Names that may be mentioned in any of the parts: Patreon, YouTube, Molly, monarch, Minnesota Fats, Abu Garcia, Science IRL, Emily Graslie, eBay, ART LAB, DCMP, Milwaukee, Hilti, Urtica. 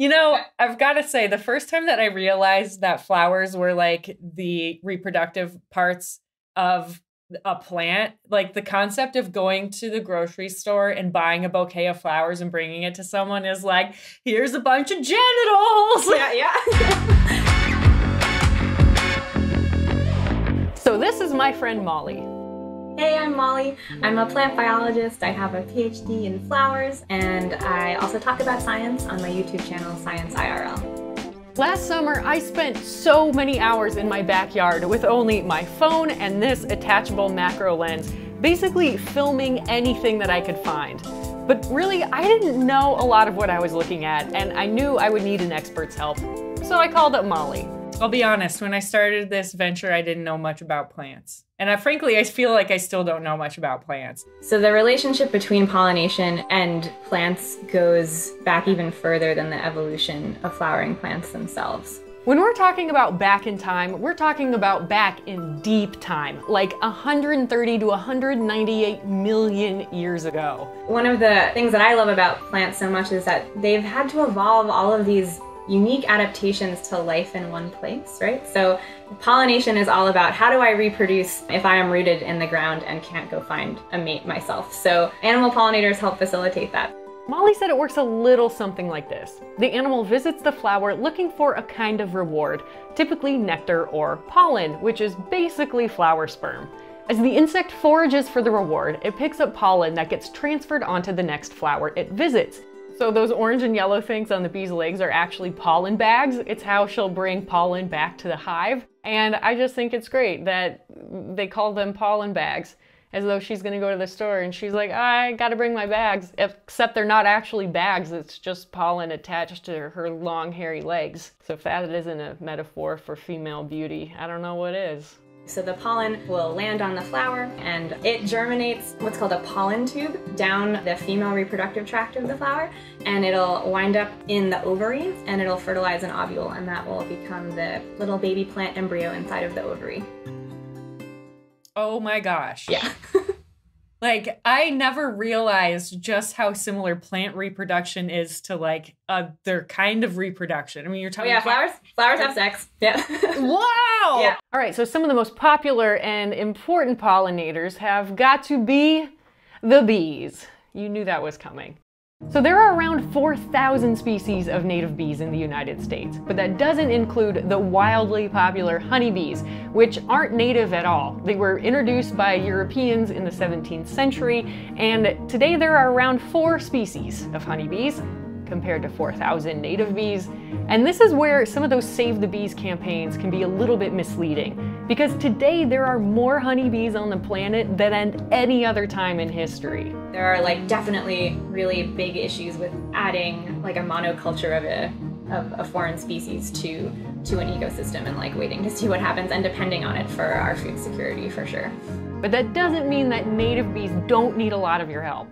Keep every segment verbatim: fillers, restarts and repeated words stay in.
You know, I've got to say, the first time that I realized that flowers were like the reproductive parts of a plant, like the concept of going to the grocery store and buying a bouquet of flowers and bringing it to someone is like, here's a bunch of genitals. Yeah, yeah. So this is my friend Molly. Hey, I'm Molly. I'm a plant biologist. I have a PhD in flowers, and I also talk about science on my YouTube channel, Science I R L. Last summer, I spent so many hours in my backyard with only my phone and this attachable macro lens, basically filming anything that I could find. But really, I didn't know a lot of what I was looking at, and I knew I would need an expert's help. So I called up Molly. I'll be honest, when I started this venture, I didn't know much about plants. And I, frankly, I feel like I still don't know much about plants. So the relationship between pollination and plants goes back even further than the evolution of flowering plants themselves. When we're talking about back in time, we're talking about back in deep time, like one hundred thirty to one hundred ninety-eight million years ago. One of the things that I love about plants so much is that they've had to evolve all of these unique adaptations to life in one place, right? So pollination is all about how do I reproduce if I am rooted in the ground and can't go find a mate myself. So animal pollinators help facilitate that. Molly said it works a little something like this. The animal visits the flower looking for a kind of reward, typically nectar or pollen, which is basically flower sperm. As the insect forages for the reward, it picks up pollen that gets transferred onto the next flower it visits. So those orange and yellow things on the bee's legs are actually pollen bags. It's how she'll bring pollen back to the hive. And I just think it's great that they call them pollen bags, as though she's gonna go to the store and she's like, I gotta bring my bags, except they're not actually bags, it's just pollen attached to her long, hairy legs. So if that isn't a metaphor for female beauty, I don't know what is. So the pollen will land on the flower and it germinates what's called a pollen tube down the female reproductive tract of the flower, and it'll wind up in the ovary and it'll fertilize an ovule, and that will become the little baby plant embryo inside of the ovary. Oh my gosh. Yeah. Like, I never realized just how similar plant reproduction is to like uh, their kind of reproduction. I mean, you're talking oh, yeah, flowers. Flowers have sex. Yeah. Wow. Yeah. All right. So some of the most popular and important pollinators have got to be the bees. You knew that was coming. So there are around four thousand species of native bees in the United States, but that doesn't include the wildly popular honeybees, which aren't native at all. They were introduced by Europeans in the seventeenth century, and today there are around four species of honeybees, compared to four thousand native bees. And this is where some of those Save the Bees campaigns can be a little bit misleading, because today there are more honeybees on the planet than at any other time in history. There are like definitely really big issues with adding like a monoculture of a, of a foreign species to, to an ecosystem, and like waiting to see what happens and depending on it for our food security for sure. But that doesn't mean that native bees don't need a lot of your help.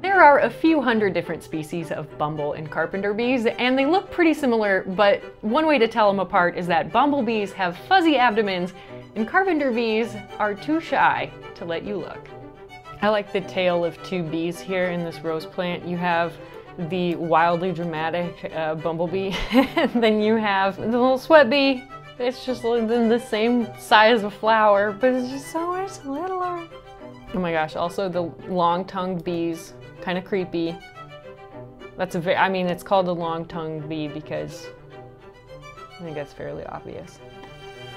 There are a few hundred different species of bumble and carpenter bees, and they look pretty similar, but one way to tell them apart is that bumblebees have fuzzy abdomens and carpenter bees are too shy to let you look. I like the tale of two bees here in this rose plant. You have the wildly dramatic uh, bumblebee, and then you have the little sweat bee. It's just the same size of flower, but it's just so much littler. Oh my gosh, also the long-tongued bees. Kind of creepy. That's a very, I mean, it's called a long-tongued bee because I think that's fairly obvious.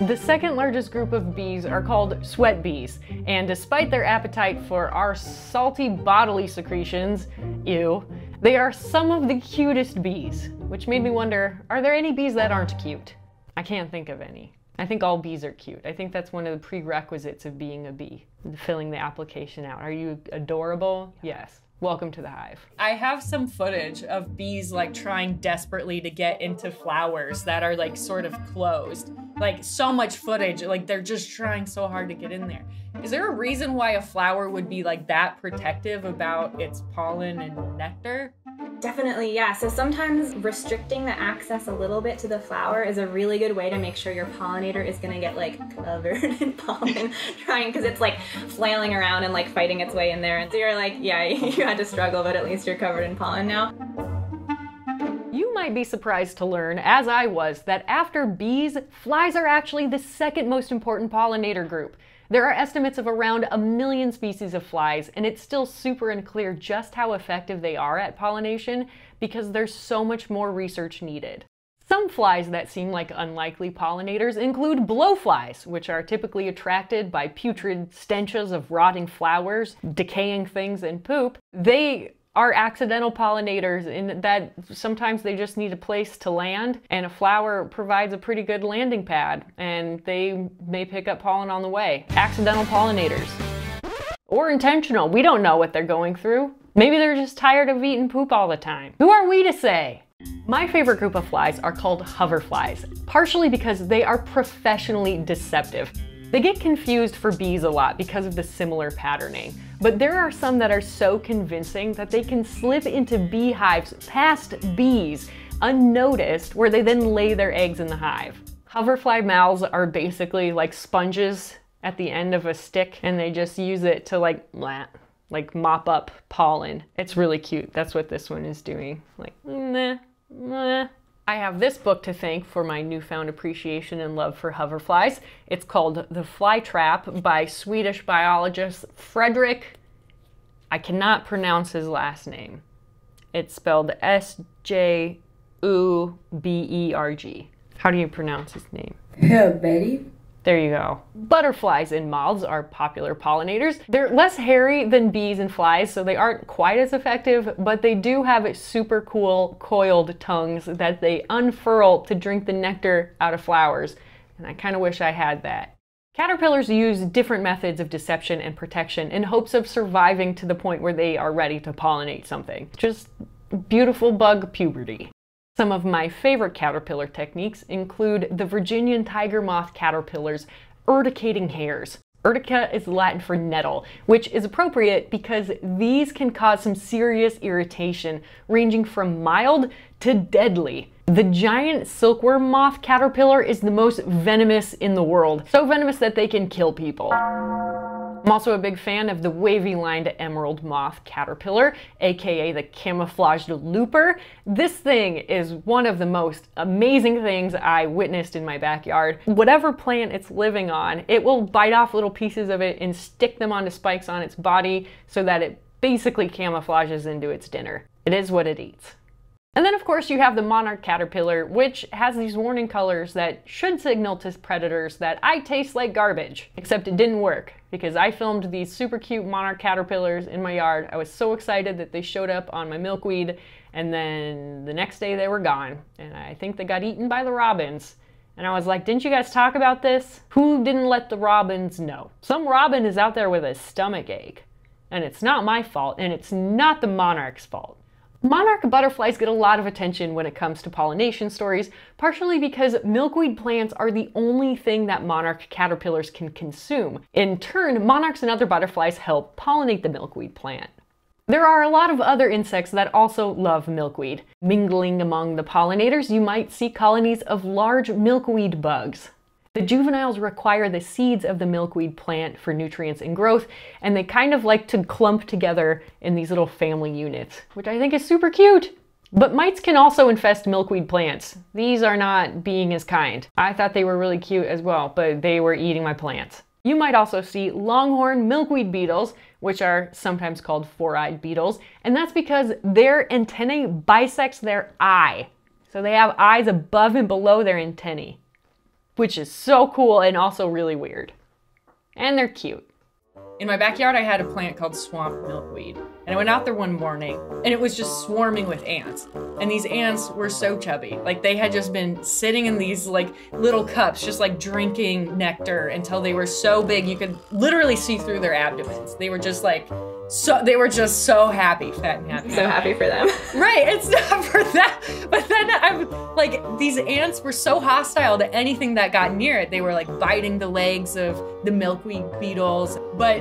The second largest group of bees are called sweat bees, and despite their appetite for our salty bodily secretions, ew, they are some of the cutest bees, which made me wonder, are there any bees that aren't cute? I can't think of any. I think all bees are cute. I think that's one of the prerequisites of being a bee, filling the application out. Are you adorable? Yes. Welcome to the hive. I have some footage of bees like trying desperately to get into flowers that are like sort of closed. Like so much footage, like they're just trying so hard to get in there. Is there a reason why a flower would be like that protective about its pollen and nectar? Definitely, yeah. So sometimes restricting the access a little bit to the flower is a really good way to make sure your pollinator is gonna get like covered in pollen, trying, because it's like flailing around and like fighting its way in there. And so you're like, yeah, you had to struggle, but at least you're covered in pollen now. might be surprised to learn, as I was, that after bees, flies are actually the second most important pollinator group. There are estimates of around a million species of flies, and it's still super unclear just how effective they are at pollination because there's so much more research needed. Some flies that seem like unlikely pollinators include blowflies, which are typically attracted by putrid stenches of rotting flowers, decaying things, and poop. They are accidental pollinators in that sometimes they just need a place to land, and a flower provides a pretty good landing pad, and they may pick up pollen on the way. Accidental pollinators. Or intentional, we don't know what they're going through. Maybe they're just tired of eating poop all the time. Who are we to say? My favorite group of flies are called hoverflies, partially because they are professionally deceptive. They get confused for bees a lot because of the similar patterning, but there are some that are so convincing that they can slip into beehives past bees unnoticed, where they then lay their eggs in the hive. Hoverfly mouths are basically like sponges at the end of a stick, and they just use it to like, blah, like mop up pollen. It's really cute. That's what this one is doing. Like, nah, nah. I have this book to thank for my newfound appreciation and love for hoverflies. It's called The Fly Trap by Swedish biologist Frederick. I cannot pronounce his last name. It's spelled S J U B E R G. How do you pronounce his name? Hello, Betty. There you go. Butterflies and moths are popular pollinators. They're less hairy than bees and flies, so they aren't quite as effective, but they do have super cool coiled tongues that they unfurl to drink the nectar out of flowers. And I kind of wish I had that. Caterpillars use different methods of deception and protection in hopes of surviving to the point where they are ready to pollinate something. Just beautiful bug puberty. Some of my favorite caterpillar techniques include the Virginian tiger moth caterpillar's urticating hairs. Urtica is Latin for nettle, which is appropriate because these can cause some serious irritation, ranging from mild to deadly. The giant silkworm moth caterpillar is the most venomous in the world, so venomous that they can kill people. I'm also a big fan of the wavy-lined emerald moth caterpillar, aka the camouflaged looper. This thing is one of the most amazing things I witnessed in my backyard. Whatever plant it's living on, it will bite off little pieces of it and stick them onto spikes on its body so that it basically camouflages into its dinner. It is what it eats. And then of course you have the monarch caterpillar, which has these warning colors that should signal to predators that I taste like garbage. Except it didn't work, because I filmed these super cute monarch caterpillars in my yard. I was so excited that they showed up on my milkweed, and then the next day they were gone. And I think they got eaten by the robins. And I was like, didn't you guys talk about this? Who didn't let the robins know? Some robin is out there with a stomach ache, and it's not my fault, and it's not the monarch's fault. Monarch butterflies get a lot of attention when it comes to pollination stories, partially because milkweed plants are the only thing that monarch caterpillars can consume. In turn, monarchs and other butterflies help pollinate the milkweed plant. There are a lot of other insects that also love milkweed. Mingling among the pollinators, you might see colonies of large milkweed bugs. The juveniles require the seeds of the milkweed plant for nutrients and growth, and they kind of like to clump together in these little family units, which I think is super cute. But mites can also infest milkweed plants. These are not being as kind. I thought they were really cute as well, but they were eating my plants. You might also see longhorn milkweed beetles, which are sometimes called four-eyed beetles, and that's because their antennae bisects their eye. So they have eyes above and below their antennae, which is so cool and also really weird. And they're cute. In my backyard, I had a plant called swamp milkweed. And I went out there one morning and it was just swarming with ants. And these ants were so chubby. Like they had just been sitting in these like little cups, just like drinking nectar until they were so big you could literally see through their abdomens. They were just like, so they were just so happy, fat and happy. So happy for them. Right, it's not for that. But then I'm like, these ants were so hostile to anything that got near it. They were like biting the legs of the milkweed beetles. But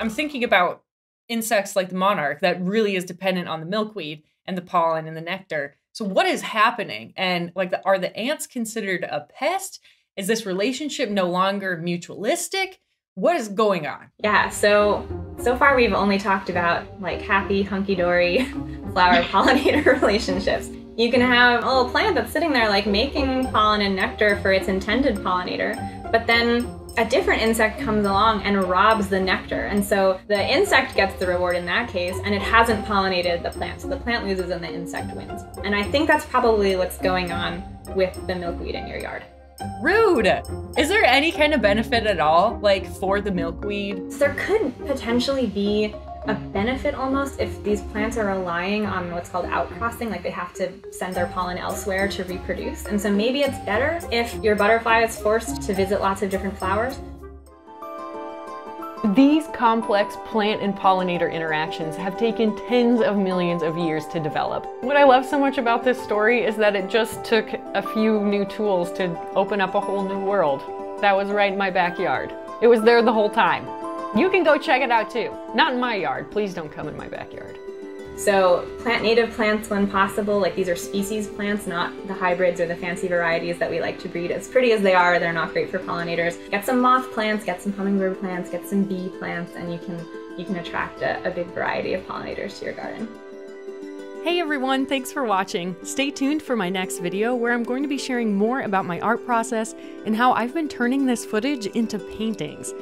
I'm thinking about insects like the monarch that really is dependent on the milkweed and the pollen and the nectar. So what is happening? And like, the, are the ants considered a pest? Is this relationship no longer mutualistic? What is going on? Yeah, so, so far we've only talked about like happy, hunky-dory flower pollinator relationships. You can have a little plant that's sitting there like making pollen and nectar for its intended pollinator, but then a different insect comes along and robs the nectar. And so the insect gets the reward in that case, and it hasn't pollinated the plant. So the plant loses and the insect wins. And I think that's probably what's going on with the milkweed in your yard. Rude! Is there any kind of benefit at all, like, for the milkweed? There could potentially be a benefit almost if these plants are relying on what's called outcrossing, like they have to send their pollen elsewhere to reproduce. And so maybe it's better if your butterfly is forced to visit lots of different flowers. These complex plant and pollinator interactions have taken tens of millions of years to develop. What I love so much about this story is that it just took a few new tools to open up a whole new world. That was right in my backyard. It was there the whole time. You can go check it out too. Not in my yard. Please don't come in my backyard. So plant native plants when possible, like these are species plants, not the hybrids or the fancy varieties that we like to breed. As pretty as they are, they're not great for pollinators. Get some moth plants, get some hummingbird plants, get some bee plants, and you can, you can attract a, a big variety of pollinators to your garden. Hey everyone, thanks for watching. Stay tuned for my next video where I'm going to be sharing more about my art process and how I've been turning this footage into paintings.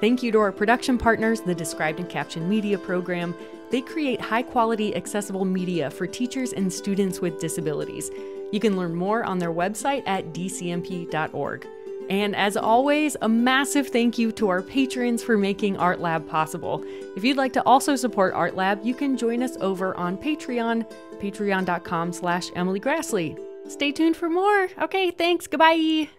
Thank you to our production partners, the Described and Captioned Media Program. They create high-quality, accessible media for teachers and students with disabilities. You can learn more on their website at d c m p dot org. And as always, a massive thank you to our patrons for making Art Lab possible. If you'd like to also support Art Lab, you can join us over on Patreon, patreon dot com slash Emily Graslie. Stay tuned for more. Okay, thanks. Goodbye.